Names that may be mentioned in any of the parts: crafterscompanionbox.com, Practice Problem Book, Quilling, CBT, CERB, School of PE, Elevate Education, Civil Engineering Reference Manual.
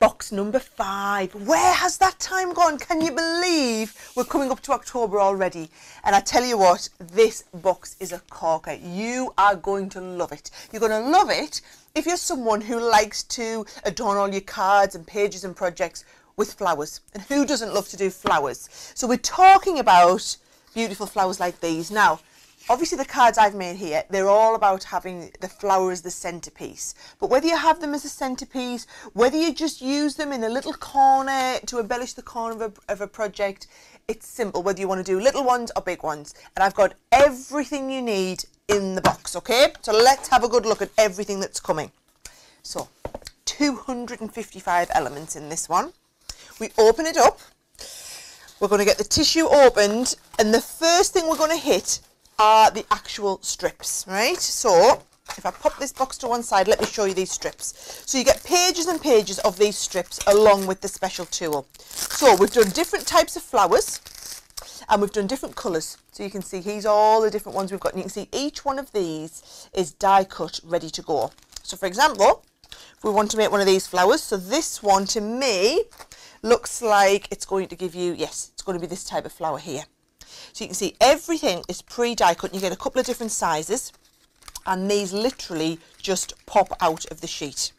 box number 5. Where has that time gone? Can you believe we're coming up to October already? And I tell you what, this box is a corker. You are going to love it. You're going to love it if you're someone who likes to adorn all your cards and pages and projects with flowers. And who doesn't love to do flowers? So we're talking about beautiful flowers like these. Now, obviously the cards I've made here, they're all about having the flower as the centrepiece. But whether you have them as a centrepiece, whether you just use them in a little corner to embellish the corner of a project, it's simple, whether you want to do little ones or big ones. And I've got everything you need in the box, okay? So let's have a good look at everything that's coming. So, 255 elements in this one. We open it up. We're going to get the tissue opened. And the first thing we're going to hit are the actual strips, right? So if I pop this box to one side, let me show you these strips. So you get pages and pages of these strips along with the special tool. So we've done different types of flowers and we've done different colours. So you can see here's all the different ones we've got, and you can see each one of these is die cut, ready to go. So for example, if we want to make one of these flowers, so this one to me looks like it's going to give you, yes, it's going to be this type of flower here. So you can see everything is pre-die cut. You get a couple of different sizes and these literally just pop out of the sheet.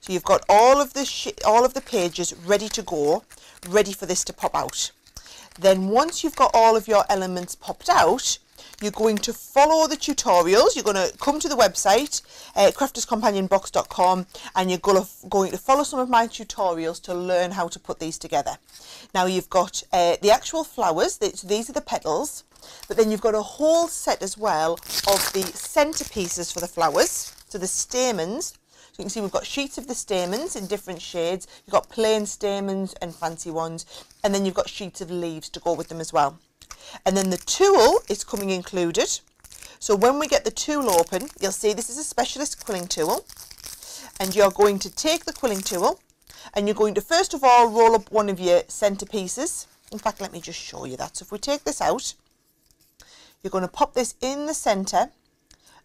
So you've got all of the pages ready to go, ready for this to pop out. Then once you've got all of your elements popped out, you're going to follow the tutorials. You're going to come to the website, crafterscompanionbox.com, and you're going to follow some of my tutorials to learn how to put these together. Now you've got the actual flowers, these are the petals, but then you've got a whole set as well of the centrepieces for the flowers, so the stamens. So you can see we've got sheets of the stamens in different shades. You've got plain stamens and fancy ones, and then you've got sheets of leaves to go with them as well. And then the tool is coming included. So when we get the tool open, you'll see this is a specialist quilling tool. And you're going to take the quilling tool and you're going to first of all roll up one of your centrepieces. In fact, let me just show you that. So if we take this out, you're going to pop this in the centre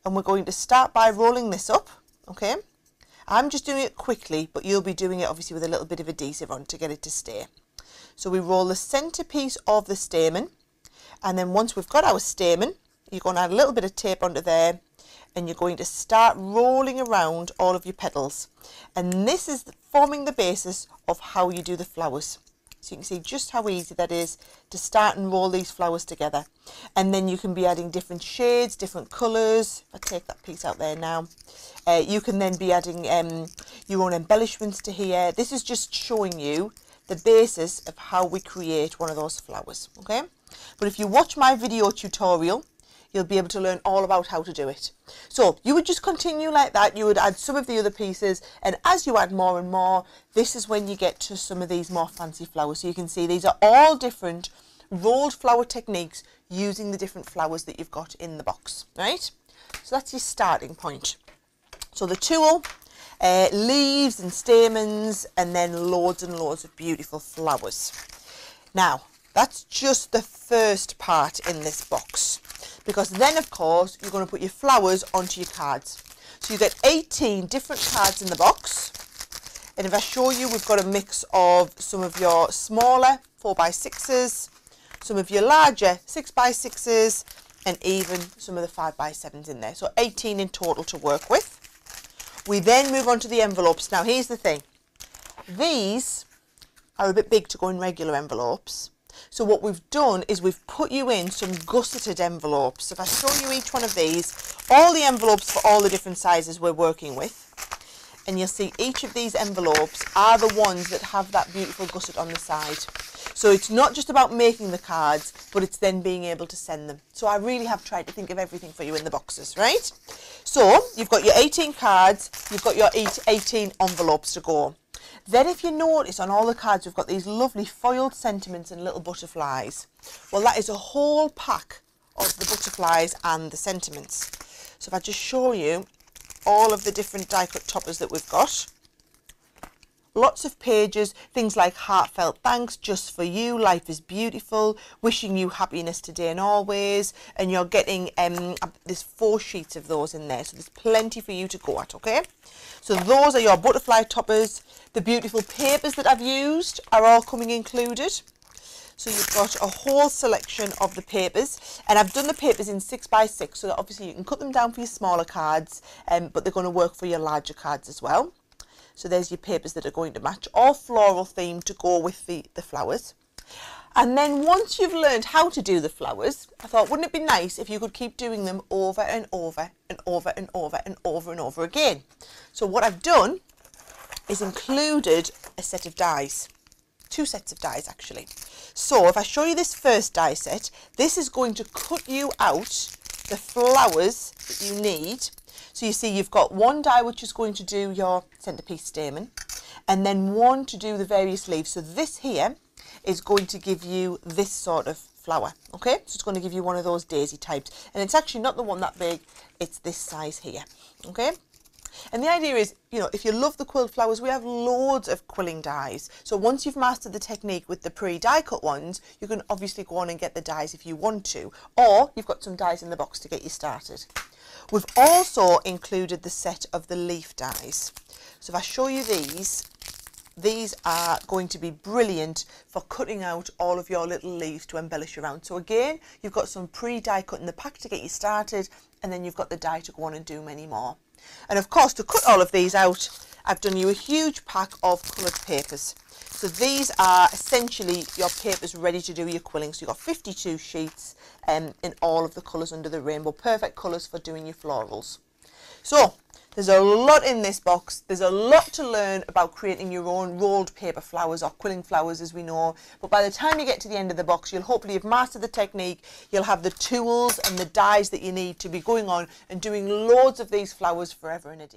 and we're going to start by rolling this up, okay? I'm just doing it quickly, but you'll be doing it obviously with a little bit of adhesive on to get it to stay. So we roll the centrepiece of the stamen. And then once we've got our stamen, you're going to add a little bit of tape onto there and you're going to start rolling around all of your petals. And this is forming the basis of how you do the flowers. So you can see just how easy that is to start and roll these flowers together. And then you can be adding different shades, different colours. I'll take that piece out there now. You can then be adding your own embellishments to here. This is just showing you the basis of how we create one of those flowers, okay? But if you watch my video tutorial, you'll be able to learn all about how to do it. So you would just continue like that. You would add some of the other pieces, and as you add more and more, this is when you get to some of these more fancy flowers. So you can see these are all different rolled flower techniques using the different flowers that you've got in the box, right? So that's your starting point. So the tool, leaves and stamens, and then loads and loads of beautiful flowers. Now, that's just the first part in this box, because then of course you're going to put your flowers onto your cards. So you get 18 different cards in the box, and if I show you, we've got a mix of some of your smaller 4x6s, some of your larger 6x6s, and even some of the 5x7s in there. So 18 in total to work with. We then move on to the envelopes. Now here's the thing, these are a bit big to go in regular envelopes. So what we've done is we've put you in some gusseted envelopes. So if I show you each one of these, all the envelopes for all the different sizes we're working with, and you'll see each of these envelopes are the ones that have that beautiful gusset on the side. So it's not just about making the cards, but it's then being able to send them. So I really have tried to think of everything for you in the boxes, right? So you've got your 18 cards, you've got your 18 envelopes to go. Then if you notice on all the cards, we've got these lovely foiled sentiments and little butterflies. Well, that is a whole pack of the butterflies and the sentiments. So if I just show you all of the different die cut toppers that we've got. Lots of pages, things like heartfelt thanks, just for you, life is beautiful, wishing you happiness today and always, and you're getting, there's 4 sheets of those in there, so there's plenty for you to go at, okay? So those are your butterfly toppers. The beautiful papers that I've used are all coming included. So you've got a whole selection of the papers, and I've done the papers in 6x6 so that obviously you can cut them down for your smaller cards, but they're going to work for your larger cards as well. So there's your papers that are going to match, all floral theme to go with the flowers. And then once you've learned how to do the flowers, I thought, wouldn't it be nice if you could keep doing them over and over and over and over and over and over again? So what I've done is included a set of dies. Two sets of dies actually. So if I show you this first die set, this is going to cut you out the flowers that you need. So you see you've got one die which is going to do your centrepiece stamen, and then one to do the various leaves. So this here is going to give you this sort of flower, okay? So it's going to give you one of those daisy types, and it's actually not the one that big, it's this size here, okay? And the idea is, you know, if you love the quilt flowers, we have loads of quilling dies. So once you've mastered the technique with the pre-die cut ones, you can obviously go on and get the dies if you want to, or you've got some dies in the box to get you started. We've also included the set of the leaf dies. So if I show you these are going to be brilliant for cutting out all of your little leaves to embellish around. So again, you've got some pre-die cut in the pack to get you started, and then you've got the die to go on and do many more. And of course, to cut all of these out, I've done you a huge pack of coloured papers. So these are essentially your papers ready to do your quilling. So you've got 52 sheets in all of the colours under the rainbow. Perfect colours for doing your florals. So there's a lot in this box. There's a lot to learn about creating your own rolled paper flowers, or quilling flowers as we know. But by the time you get to the end of the box, you'll hopefully have mastered the technique. You'll have the tools and the dies that you need to be going on and doing loads of these flowers forever and a day.